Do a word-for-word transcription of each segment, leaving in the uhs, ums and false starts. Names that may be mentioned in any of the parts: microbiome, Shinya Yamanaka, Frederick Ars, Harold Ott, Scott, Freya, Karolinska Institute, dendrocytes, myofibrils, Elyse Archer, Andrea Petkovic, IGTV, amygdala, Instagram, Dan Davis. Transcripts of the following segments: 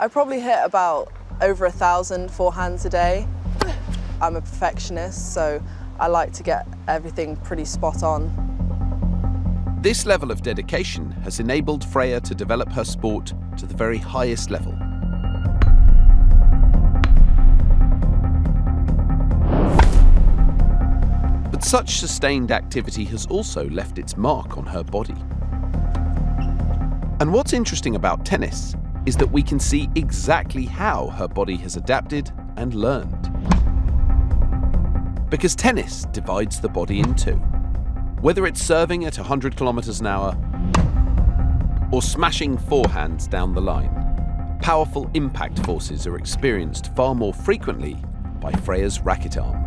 I probably hit about over a thousand forehands a day. I'm a perfectionist, so I like to get everything pretty spot on. This level of dedication has enabled Freya to develop her sport to the very highest level. But such sustained activity has also left its mark on her body. And what's interesting about tennis is that we can see exactly how her body has adapted and learned. Because tennis divides the body in two. Whether it's serving at one hundred kilometers an hour or smashing forehands down the line, powerful impact forces are experienced far more frequently by Freya's racket arm.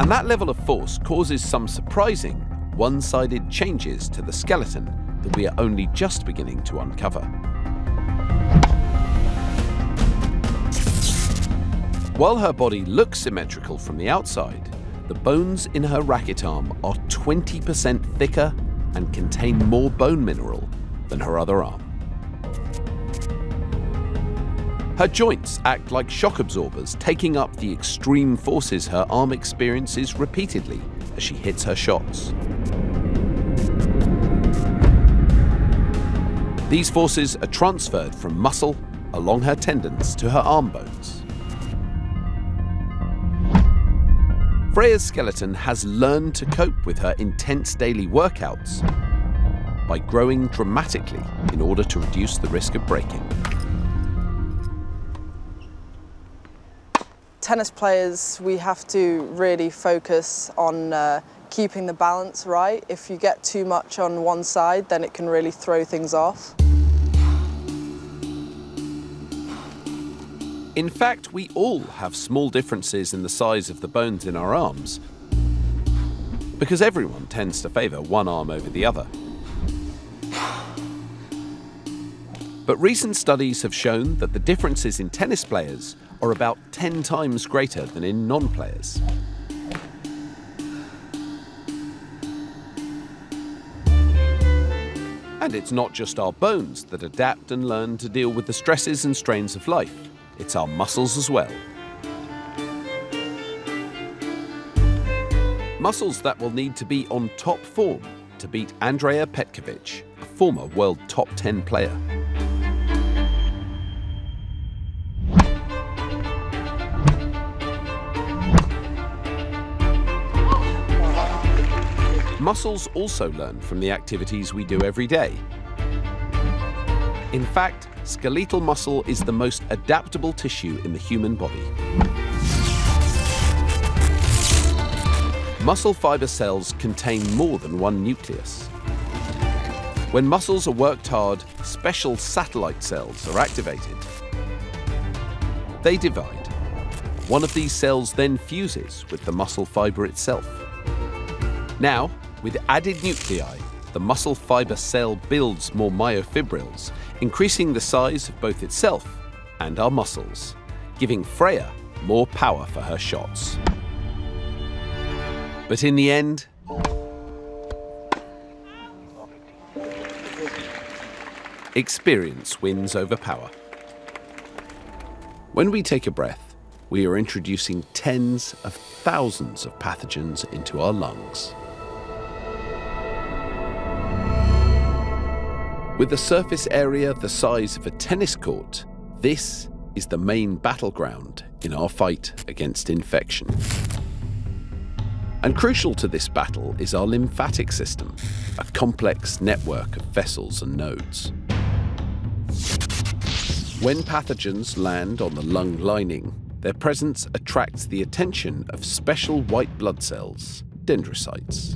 And that level of force causes some surprising, one-sided changes to the skeleton that we are only just beginning to uncover. While her body looks symmetrical from the outside, the bones in her racket arm are twenty percent thicker and contain more bone mineral than her other arm. Her joints act like shock absorbers, taking up the extreme forces her arm experiences repeatedly as she hits her shots. These forces are transferred from muscle along her tendons to her arm bones. Freya's skeleton has learned to cope with her intense daily workouts by growing dramatically in order to reduce the risk of breaking. Tennis players, we have to really focus on uh, keeping the balance right. If you get too much on one side, then it can really throw things off. In fact, we all have small differences in the size of the bones in our arms, because everyone tends to favour one arm over the other. But recent studies have shown that the differences in tennis players are about ten times greater than in non-players. And it's not just our bones that adapt and learn to deal with the stresses and strains of life, it's our muscles as well. Muscles that will need to be on top form to beat Andrea Petkovic, a former world top ten player. Muscles also learn from the activities we do every day. In fact, skeletal muscle is the most adaptable tissue in the human body. Muscle fiber cells contain more than one nucleus. When muscles are worked hard, special satellite cells are activated. They divide. One of these cells then fuses with the muscle fiber itself. Now, with added nuclei, the muscle fiber cell builds more myofibrils, increasing the size of both itself and our muscles, giving Freya more power for her shots. But in the end, experience wins over power. When we take a breath, we are introducing tens of thousands of pathogens into our lungs. With a surface area the size of a tennis court, this is the main battleground in our fight against infection. And crucial to this battle is our lymphatic system, a complex network of vessels and nodes. When pathogens land on the lung lining, their presence attracts the attention of special white blood cells, dendrocytes.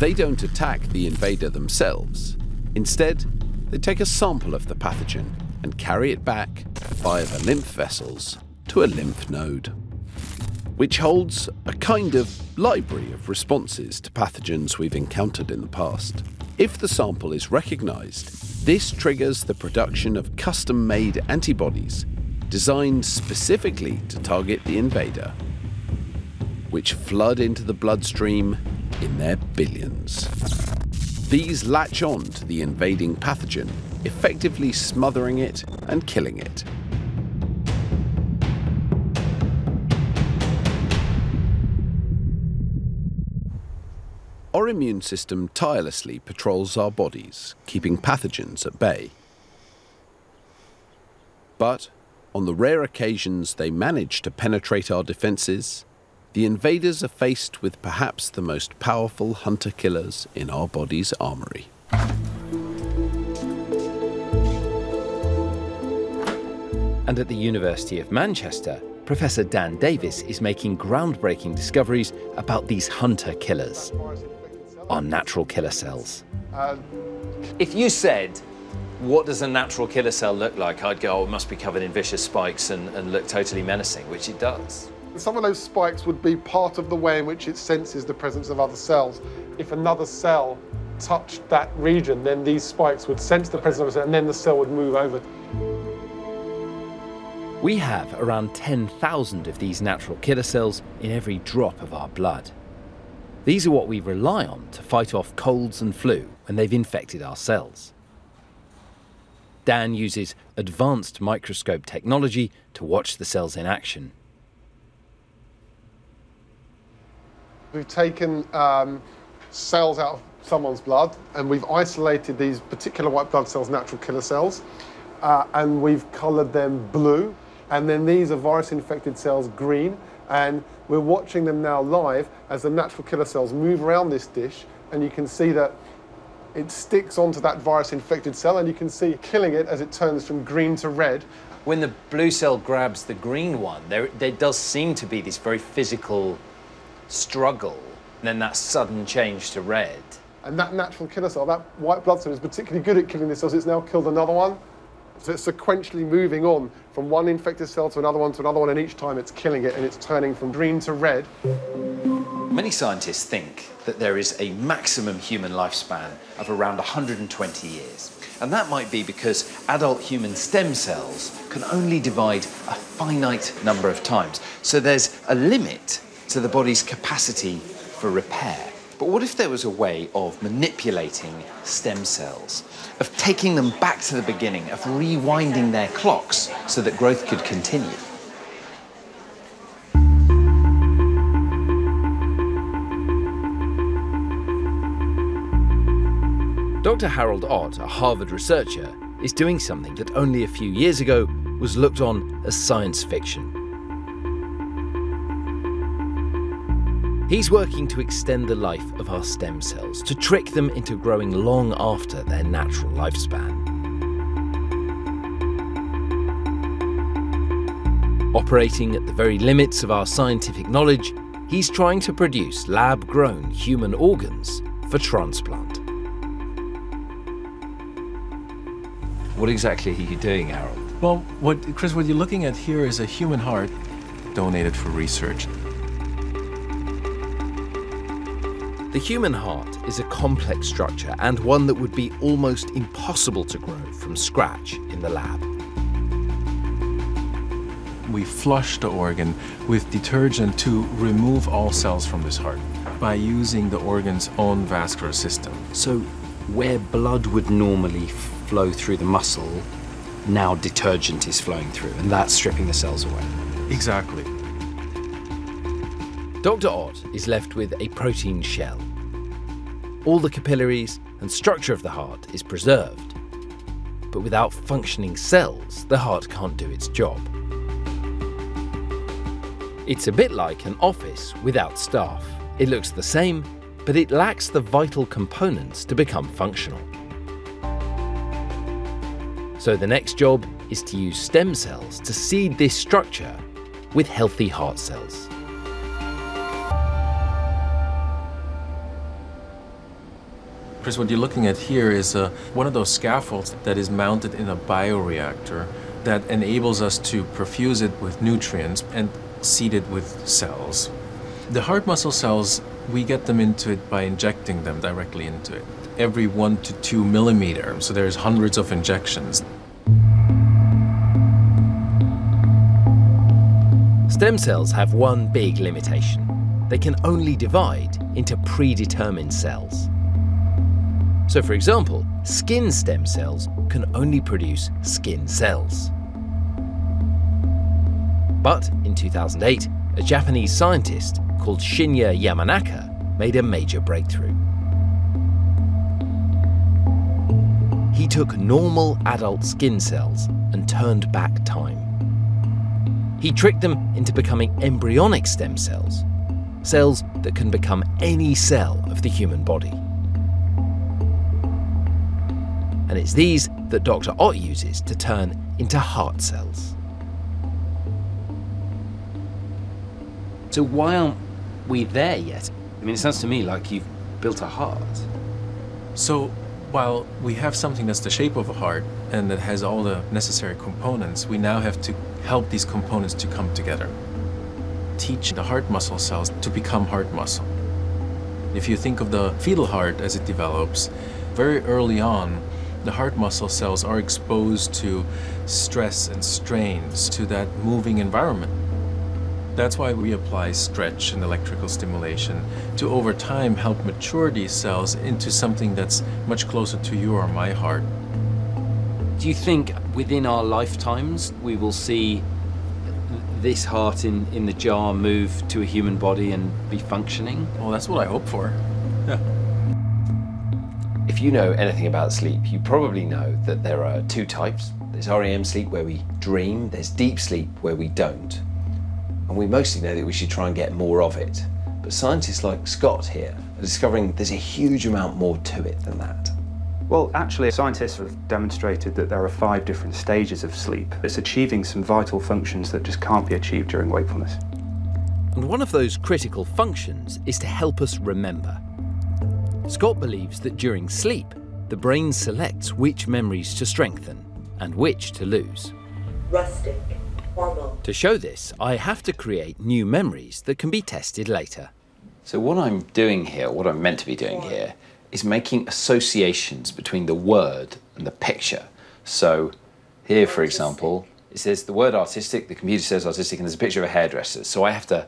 They don't attack the invader themselves. Instead, they take a sample of the pathogen and carry it back via the lymph vessels to a lymph node, which holds a kind of library of responses to pathogens we've encountered in the past. If the sample is recognized, this triggers the production of custom-made antibodies designed specifically to target the invader, which flood into the bloodstream in their billions. These latch on to the invading pathogen effectively smothering it and killing it. Our immune system tirelessly patrols our bodies, keeping pathogens at bay. But on the rare occasions they manage to penetrate our defences, the invaders are faced with perhaps the most powerful hunter-killers in our body's armoury. And at the University of Manchester, Professor Dan Davis is making groundbreaking discoveries about these hunter-killers, our natural killer cells. Uh, if you said, what does a natural killer cell look like? I'd go, oh, it must be covered in vicious spikes and, and look totally menacing, which it does. Some of those spikes would be part of the way in which it senses the presence of other cells. If another cell touched that region, then these spikes would sense the presence of a cell, and then the cell would move over. We have around ten thousand of these natural killer cells in every drop of our blood. These are what we rely on to fight off colds and flu when they've infected our cells. Dan uses advanced microscope technology to watch the cells in action. We've taken um, cells out of someone's blood, and we've isolated these particular white blood cells, natural killer cells, uh, and we've coloured them blue, and then these are virus-infected cells green, and we're watching them now live as the natural killer cells move around this dish, and you can see that it sticks onto that virus-infected cell, and you can see killing it as it turns from green to red. When the blue cell grabs the green one, there, there does seem to be this very physical struggle, and then that sudden change to red. And that natural killer cell, that white blood cell, is particularly good at killing this cell, so it's now killed another one. So it's sequentially moving on from one infected cell to another one to another one, and each time it's killing it, and it's turning from green to red. Many scientists think that there is a maximum human lifespan of around one hundred twenty years. And that might be because adult human stem cells can only divide a finite number of times. So there's a limit to the body's capacity for repair. But what if there was a way of manipulating stem cells, of taking them back to the beginning, of rewinding their clocks so that growth could continue? Doctor Harold Ott, a Harvard researcher, is doing something that only a few years ago was looked on as science fiction. He's working to extend the life of our stem cells, to trick them into growing long after their natural lifespan. Operating at the very limits of our scientific knowledge, he's trying to produce lab-grown human organs for transplant. What exactly are you doing, Harold? Well, what, Chris, what you're looking at here is a human heart donated for research. The human heart is a complex structure, and one that would be almost impossible to grow from scratch in the lab. We flush the organ with detergent to remove all cells from this heart by using the organ's own vascular system. So where blood would normally flow through the muscle, now detergent is flowing through, and that's stripping the cells away. Exactly. Doctor Ott is left with a protein shell. All the capillaries and structure of the heart is preserved. But without functioning cells, the heart can't do its job. It's a bit like an office without staff. It looks the same, but it lacks the vital components to become functional. So the next job is to use stem cells to seed this structure with healthy heart cells. Chris, what you're looking at here is uh, one of those scaffolds that is mounted in a bioreactor that enables us to perfuse it with nutrients and seed it with cells. The heart muscle cells, we get them into it by injecting them directly into it, every one to two millimeter, so there's hundreds of injections. Stem cells have one big limitation. They can only divide into predetermined cells. So for example, skin stem cells can only produce skin cells. But in two thousand eight, a Japanese scientist called Shinya Yamanaka made a major breakthrough. He took normal adult skin cells and turned back time. He tricked them into becoming embryonic stem cells, cells that can become any cell of the human body. And it's these that Doctor Ott uses to turn into heart cells. So why aren't we there yet? I mean, it sounds to me like you've built a heart. So while we have something that's the shape of a heart and that has all the necessary components, we now have to help these components to come together. Teach the heart muscle cells to become heart muscle. If you think of the fetal heart as it develops, very early on, the heart muscle cells are exposed to stress and strains, to that moving environment. That's why we apply stretch and electrical stimulation to, over time, help mature these cells into something that's much closer to your or my heart. Do you think within our lifetimes we will see this heart in, in the jar move to a human body and be functioning? Well, that's what I hope for. Yeah. If you know anything about sleep, you probably know that there are two types. There's R E M sleep where we dream, there's deep sleep where we don't. And we mostly know that we should try and get more of it. But scientists like Scott here are discovering there's a huge amount more to it than that. Well, actually, scientists have demonstrated that there are five different stages of sleep. It's achieving some vital functions that just can't be achieved during wakefulness. And one of those critical functions is to help us remember. Scott believes that during sleep, the brain selects which memories to strengthen and which to lose. Rustic. To show this, I have to create new memories that can be tested later. So what I'm doing here, what I'm meant to be doing here, is making associations between the word and the picture. So here, for example, it says the word artistic, the computer says artistic, and there's a picture of a hairdresser. So I have to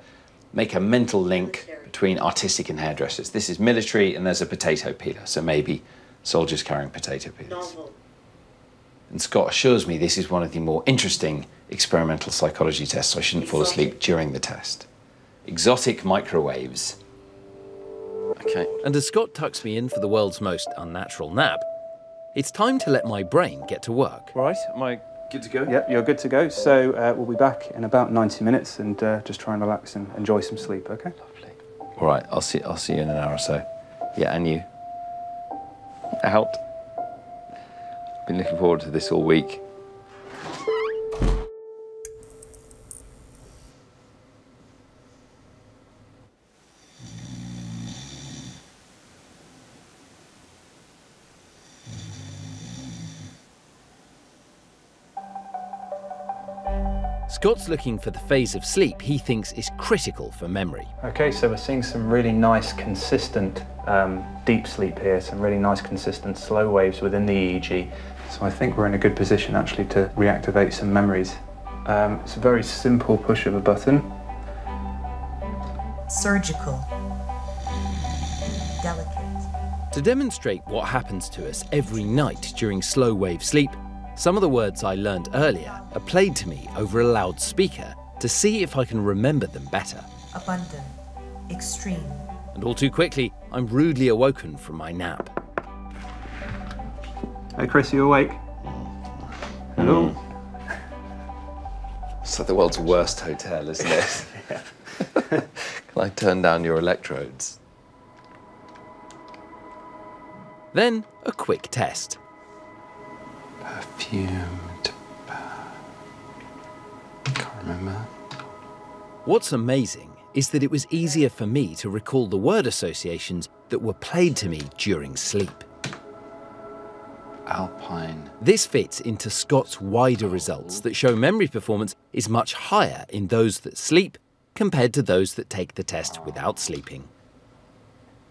make a mental link between artistic and hairdressers. This is military, and there's a potato peeler, so maybe soldiers carrying potato peelers. And Scott assures me this is one of the more interesting experimental psychology tests, so I shouldn't fall asleep during the test. Exotic microwaves. Okay. And as Scott tucks me in for the world's most unnatural nap, it's time to let my brain get to work. Right, am I good to go? Yep, you're good to go. So uh, we'll be back in about ninety minutes and uh, just try and relax and enjoy some sleep, okay? Lovely. All right, I'll see, I'll see you in an hour or so. Yeah, and you. Out. Been looking forward to this all week. Scott's looking for the phase of sleep he thinks is critical for memory. Okay, so we're seeing some really nice, consistent um, deep sleep here, some really nice, consistent slow waves within the E E G. So I think we're in a good position actually to reactivate some memories. Um, it's a very simple push of a button. Surgical. Delicate. To demonstrate what happens to us every night during slow wave sleep, some of the words I learned earlier are played to me over a loudspeaker to see if I can remember them better. Abundant, extreme. And all too quickly, I'm rudely awoken from my nap. Hey Chris, are you awake? Hello. Mm. It's like the world's worst hotel, isn't it? Can I turn down your electrodes? Then a quick test. Perfumed. Can't remember. What's amazing is that it was easier for me to recall the word associations that were played to me during sleep. Alpine. This fits into Scott's wider results that show memory performance is much higher in those that sleep compared to those that take the test without sleeping.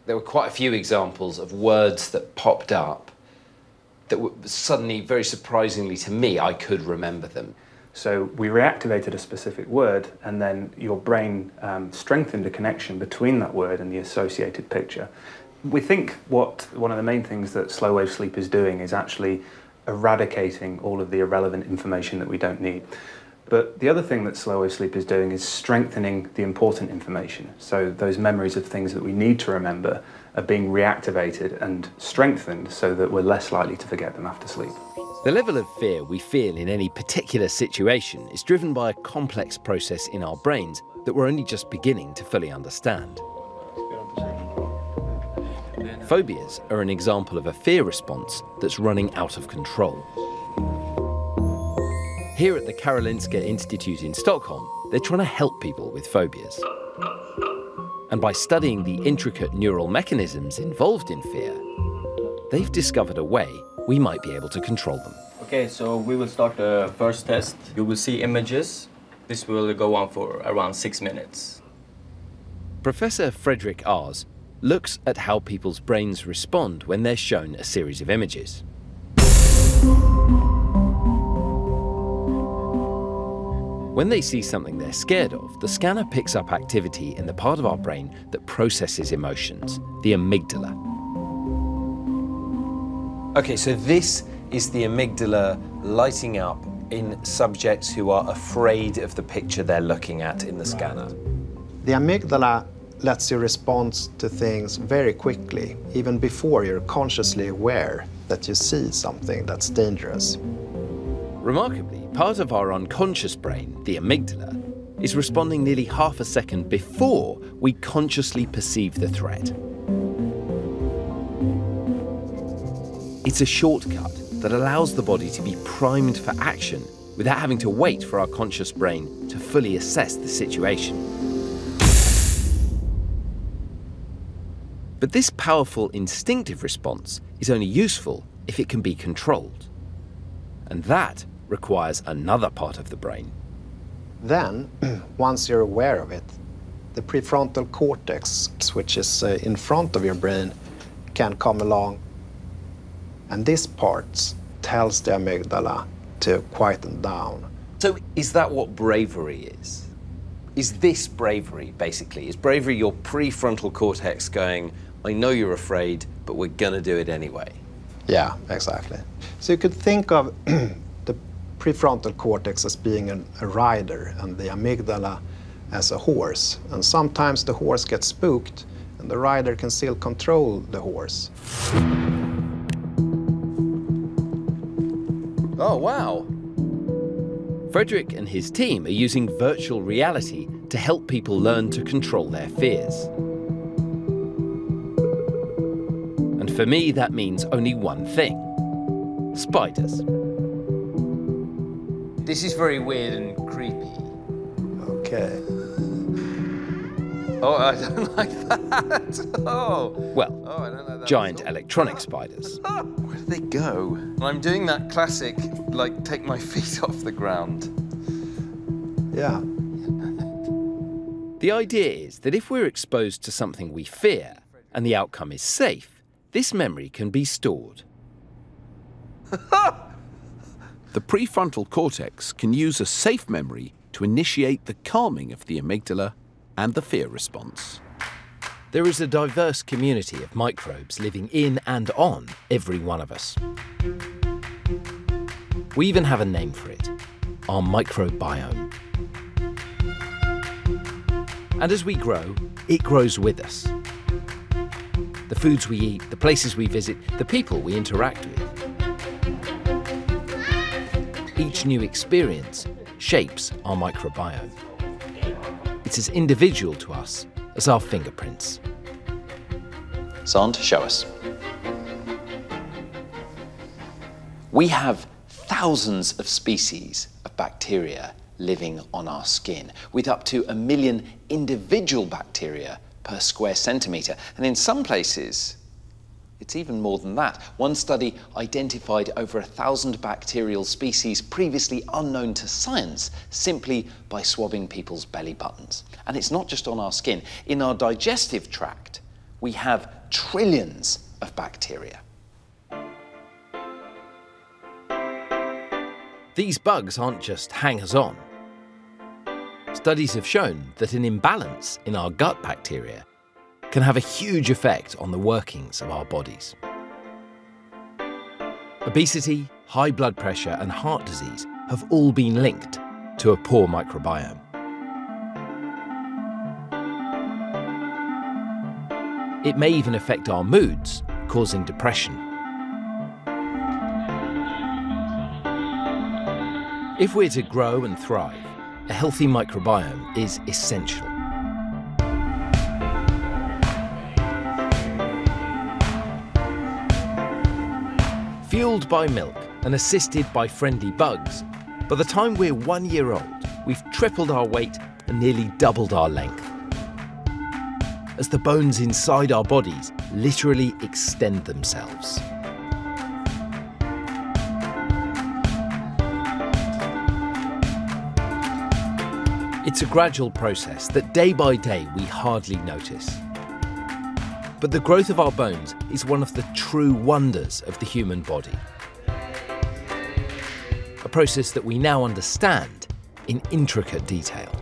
There were quite a few examples of words that popped up that were suddenly, very surprisingly to me, I could remember them. So we reactivated a specific word, and then your brain um, strengthened the connection between that word and the associated picture. We think what one of the main things that slow wave sleep is doing is actually eradicating all of the irrelevant information that we don't need. But the other thing that slow wave sleep is doing is strengthening the important information. So those memories of things that we need to remember are being reactivated and strengthened so that we're less likely to forget them after sleep. The level of fear we feel in any particular situation is driven by a complex process in our brains that we're only just beginning to fully understand. Phobias are an example of a fear response that's running out of control. Here at the Karolinska Institute in Stockholm, they're trying to help people with phobias. And by studying the intricate neural mechanisms involved in fear, they've discovered a way we might be able to control them. Okay, so we will start the first test. You will see images. This will go on for around six minutes. Professor Frederick Ars looks at how people's brains respond when they're shown a series of images. When they see something they're scared of, the scanner picks up activity in the part of our brain that processes emotions, the amygdala. Okay, so this is the amygdala lighting up in subjects who are afraid of the picture they're looking at in the scanner. The amygdala lets you respond to things very quickly, even before you're consciously aware that you see something that's dangerous. Remarkably, part of our unconscious brain, the amygdala, is responding nearly half a second before we consciously perceive the threat. It's a shortcut that allows the body to be primed for action without having to wait for our conscious brain to fully assess the situation. But this powerful instinctive response is only useful if it can be controlled. And that requires another part of the brain. Then, once you're aware of it, the prefrontal cortex, which is uh, in front of your brain, can come along. And this part tells the amygdala to quieten down. So is that what bravery is? Is this bravery, basically? Is bravery your prefrontal cortex going, I know you're afraid, but we're going to do it anyway? Yeah, exactly. So you could think of the prefrontal cortex as being an, a rider and the amygdala as a horse. And sometimes the horse gets spooked and the rider can still control the horse. Oh, wow. Frederick and his team are using virtual reality to help people learn to control their fears. And for me, that means only one thing. Spiders. This is very weird and creepy. Okay. Oh, I don't like that. Oh. Well, oh, I don't know that giant electronic spiders. Where do they go? I'm doing that classic, like, take my feet off the ground. Yeah. The idea is that if we're exposed to something we fear and the outcome is safe, this memory can be stored. The prefrontal cortex can use a safe memory to initiate the calming of the amygdala and the fear response. There is a diverse community of microbes living in and on every one of us. We even have a name for it, our microbiome. And as we grow, it grows with us. The foods we eat, the places we visit, the people we interact with. Each new experience shapes our microbiome. It's as individual to us as our fingerprints. Sand, show us. We have thousands of species of bacteria living on our skin, with up to a million individual bacteria per square centimetre. And in some places, it's even more than that. One study identified over a thousand bacterial species previously unknown to science simply by swabbing people's belly buttons. And it's not just on our skin. In our digestive tract, we have trillions of bacteria. These bugs aren't just hangers-on. Studies have shown that an imbalance in our gut bacteria can have a huge effect on the workings of our bodies. Obesity, high blood pressure and heart disease have all been linked to a poor microbiome. It may even affect our moods, causing depression. If we're to grow and thrive, a healthy microbiome is essential. Fueled by milk and assisted by friendly bugs, by the time we're one year old, we've tripled our weight and nearly doubled our length, as the bones inside our bodies literally extend themselves. It's a gradual process that day by day we hardly notice. But the growth of our bones is one of the true wonders of the human body, a process that we now understand in intricate detail.